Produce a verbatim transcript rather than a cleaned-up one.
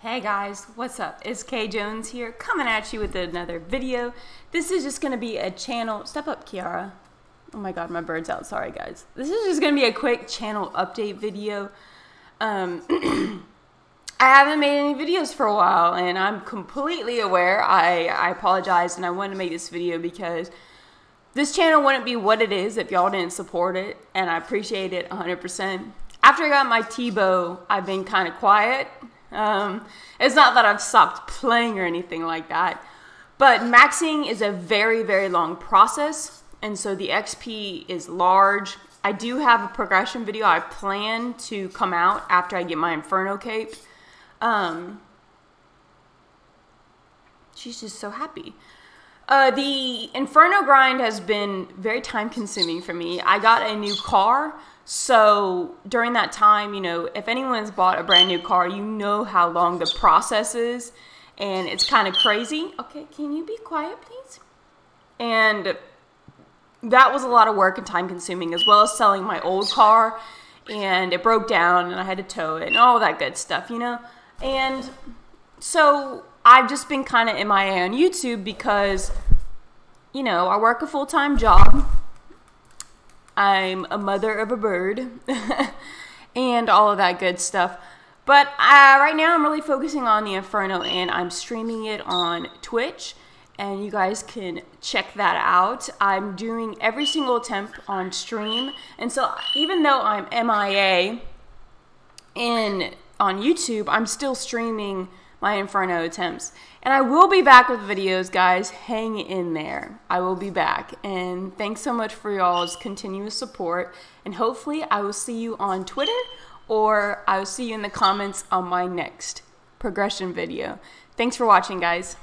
Hey guys, what's up? It's K Jones here, coming at you with another video. This is just going to be a channel... Step up, Kiara. Oh my god, my bird's out. Sorry, guys. This is just going to be a quick channel update video. Um, I haven't made any videos for a while, and I'm completely aware. I, I apologize, and I wanted to make this video because this channel wouldn't be what it is if y'all didn't support it, and I appreciate it one hundred percent. After I got my T Bow, I've been kind of quiet. Um, it's not that I've stopped playing or anything like that, but maxing is a very, very long process, and so the X P is large. I do have a progression video I plan to come out after I get my Inferno cape. Um, she's just so happy. Uh, the Inferno grind has been very time consuming for me. I got a new car. So during that time, you know, if anyone's bought a brand new car, you know how long the process is, and it's kind of crazy. Okay, can you be quiet, please? And that was a lot of work and time consuming, as well as selling my old car, and it broke down and I had to tow it and all that good stuff, you know? And so I've just been kind of M I A on YouTube because, you know, I work a full-time job. I'm a mother of a bird and all of that good stuff. But uh, right now I'm really focusing on the Inferno, and I'm streaming it on Twitch, and you guys can check that out. I'm doing every single attempt on stream. And so even though I'm M I A in, on YouTube, I'm still streaming my Inferno attempts. And I will be back with videos, guys. Hang in there. I will be back. And thanks so much for y'all's continuous support. And hopefully I will see you on Twitter, or I will see you in the comments on my next progression video. Thanks for watching, guys.